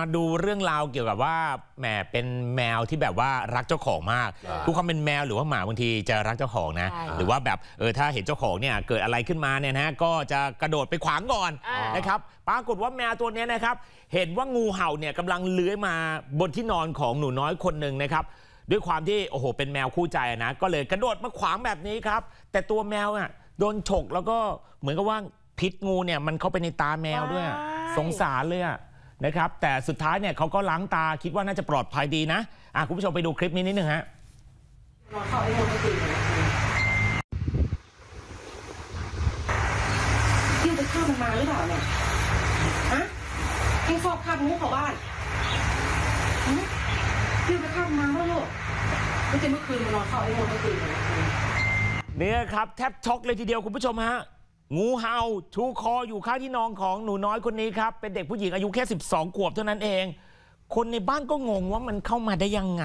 มาดูเรื่องราวเกี่ยวกับว่าแหมเป็นแมวที่แบบว่ารักเจ้าของมากทุกคนเป็นแมวหรือว่าหมาบางทีจะรักเจ้าของนะหรือว่าแบบถ้าเห็นเจ้าของเนี่ยเกิดอะไรขึ้นมาเนี่ยนะก็จะกระโดดไปขวางก่อนนะครับปรากฏว่าแมวตัวนี้นะครับเห็นว่างูเห่าเนี่ยกำลังเลื้อยมาบนที่นอนของหนูน้อยคนหนึ่งนะครับด้วยความที่โอ้โหเป็นแมวคู่ใจนะก็เลยกระโดดมาขวางแบบนี้ครับแต่ตัวแมวอ่ะโดนฉกแล้วก็เหมือนกับว่าพิษงูเนี่ยมันเข้าไปในตาแมวด้วยสงสารเลยอ่ะนะครับแต่สุดท้ายเนี่ยเขาก็ล้างตาคิดว่าน่าจะปลอดภัยดีนะคุณผู้ชมไปดูคลิปนี้นิดนึงฮะที่จะฆ่ามันมาหรือเปล่าเนี่ยฮะให้ฟอกคาบงูเข้าบ้านที่จะฆ่ามันมาแล้วลูกไม่ใช่เมื่อคืนมันนอนเฝ้าไอ้งูเนี่ยครับแทบช็อกเลยทีเดียวคุณผู้ชมฮะงูเห่าชูคออยู่ข้างที่นอนของหนูน้อยคนนี้ครับเป็นเด็กผู้หญิงอายุแค่12 ขวบเท่านั้นเองคนในบ้านก็งงว่ามันเข้ามาได้ยังไง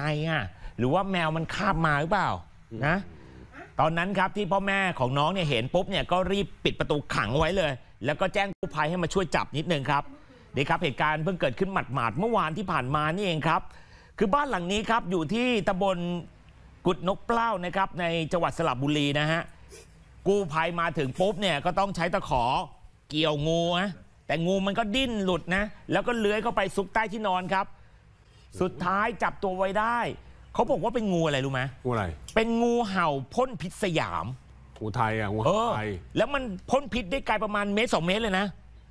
หรือว่าแมวมันคาบมาหรือเปล่านะตอนนั้นครับที่พ่อแม่ของน้องเนี่ยเห็นปุ๊บเนี่ยก็รีบปิดประตูขังไว้เลยแล้วก็แจ้งกู้ภัยให้มาช่วยจับนิดนึงครับนี่ครับเหตุการณ์เพิ่งเกิดขึ้นหมาดๆเมื่อวานที่ผ่านมานี่เองครับคือบ้านหลังนี้ครับอยู่ที่ตำบลกุดนกเปล้านะครับในจังหวัดสระบุรีนะฮะกู้ภัยมาถึงปุ๊บเนี่ยก็ต้องใช้ตะขอเกี่ยวงูนะแต่งูมันก็ดิ้นหลุดนะแล้วก็เลื้อยเข้าไปซุกใต้ที่นอนครับสุดท้ายจับตัวไว้ได้เขาบอกว่าเป็นงูอะไรรู้ไหมงูอะไรเป็นงูเห่าพ่นพิษสยามงูไทยงูไทยแล้วมันพ่นพิษได้ไกลประมาณ1-2 เมตรเลยนะ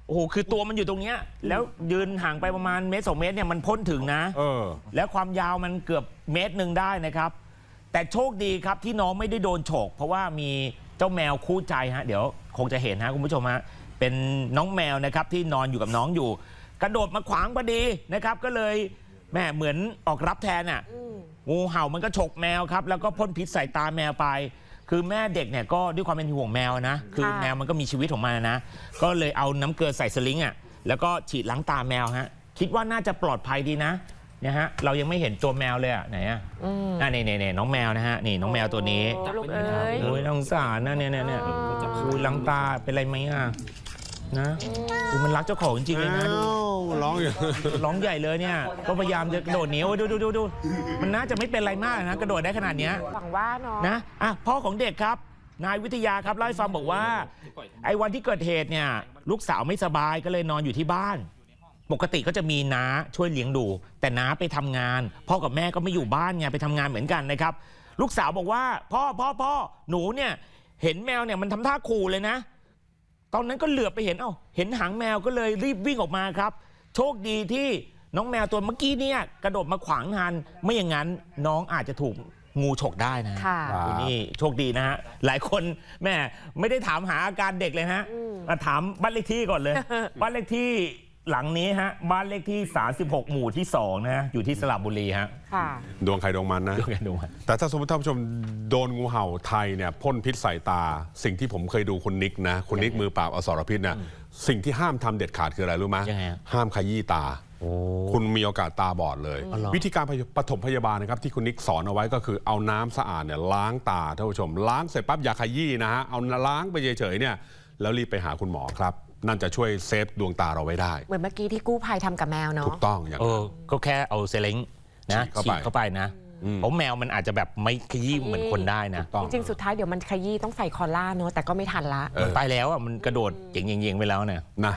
โอ้โหคือตัวมันอยู่ตรงเนี้ยแล้วยืนห่างไปประมาณ1-2 เมตรเนี่ยมันพ่นถึงนะแล้วความยาวมันเกือบ1 เมตรได้นะครับแต่โชคดีครับที่น้องไม่ได้โดนฉกเพราะว่ามีเจ้าแมวคู่ใจฮะเดี๋ยวคงจะเห็นฮะคุณผู้ชมฮะเป็นน้องแมวนะครับที่นอนอยู่กับน้องอยู่กระโดดมาขวางพอดีนะครับก็เลยแม่เหมือนออกรับแทนน่ะงูเห่ามันก็ฉกแมวครับแล้วก็พ่นพิษใส่ตาแมวไปคือแม่เด็กเนี่ยก็ด้วยความเป็นห่วงแมวนะคือแมวมันก็มีชีวิตของมันนะก็เลยเอาน้ำเกลือใส่สลิงอ่ะแล้วก็ฉีดล้างตาแมวฮะคิดว่าน่าจะปลอดภัยดีนะเนี่ยฮะเรายังไม่เห็นตัวแมวเลยอ่ะไหนอ่ะนี่น้องแมวนะฮะนี่น้องแมวตัวนี้โอ้ยสงสารนะเนี่ยคุยลังตาเป็นไรไหมอ่ะนะมันรักเจ้าของจริงเลยนะร้องใหญ่เลยเนี่ยก็พยายามจะกระโดดหนีดูมันน่าจะไม่เป็นไรมากนะกระโดดได้ขนาดเนี้ยหวังว่าน้องนะพ่อของเด็กครับนายวิทยาครับเล่าให้ฟังบอกว่าไอ้วันที่เกิดเหตุเนี่ยลูกสาวไม่สบายก็เลยนอนอยู่ที่บ้านปกติก็จะมีน้าช่วยเลี้ยงดูแต่น้าไปทำงานพ่อกับแม่ก็ไม่อยู่บ้านไงไปทำงานเหมือนกันนะครับลูกสาวบอกว่าพ่อหนูเนี่ยเห็นแมวเนี่ยมันทำท่าขู่เลยนะตอนนั้นก็เหลือบไปเห็นเห็นหางแมวก็เลยรีบวิ่งออกมาครับโชคดีที่น้องแมวตัวเมื่อกี้เนี่ยกระโดดมาขวางทันไม่อย่างนั้นน้องอาจจะถูกงูฉกได้นะนี่โชคดีนะฮะหลายคนแม่ไม่ได้ถามหาอาการเด็กเลยฮะถามบ้านเลขที่ก่อนเลยบ้านเลขที่หลังนี้ฮะบ้านเลขที่36หมู่ที่2นะอยู่ที่สระบุรีฮะดวงใครดวงมันนะแต่ถ้าสมมติท่านผู้ชมโดนงูเห่าไทยเนี่ยพ่นพิษใส่ตาสิ่งที่ผมเคยดูคุณนิกนะคุณนิกมือปราบอสรพิษนะสิ่งที่ห้ามทำเด็ดขาดคืออะไรรู้ไหมห้ามขยี้ตาคุณมีโอกาสตาบอดเลยวิธีการปฐมพยาบาลนะครับที่คุณนิกสอนเอาไว้ก็คือเอาน้ำสะอาดเนี่ยล้างตาท่านผู้ชมล้างเสร็จปั๊บอย่าขยี้นะฮะเอาล้างไปเฉยๆเนี่ยแล้วรีบไปหาคุณหมอครับนั่นจะช่วยเซฟดวงตาเราไว้ได้เหมือนเมื่อกี้ที่กู้ภัยทำกับแมวเนาะถูกต้องอย่างนั้นก็แค่เอาเซเล้งนะฉีดเข้าไปนะเพราะแมวมันอาจจะแบบไม่ขยี้เหมือนคนได้นะจริงสุดท้ายเดี๋ยวมันขยี้ต้องใส่คอลล่าเนาะแต่ก็ไม่ทันละตายแล้วอ่ะมันกระโดดเย่งๆไปแล้วเนี่ยนะ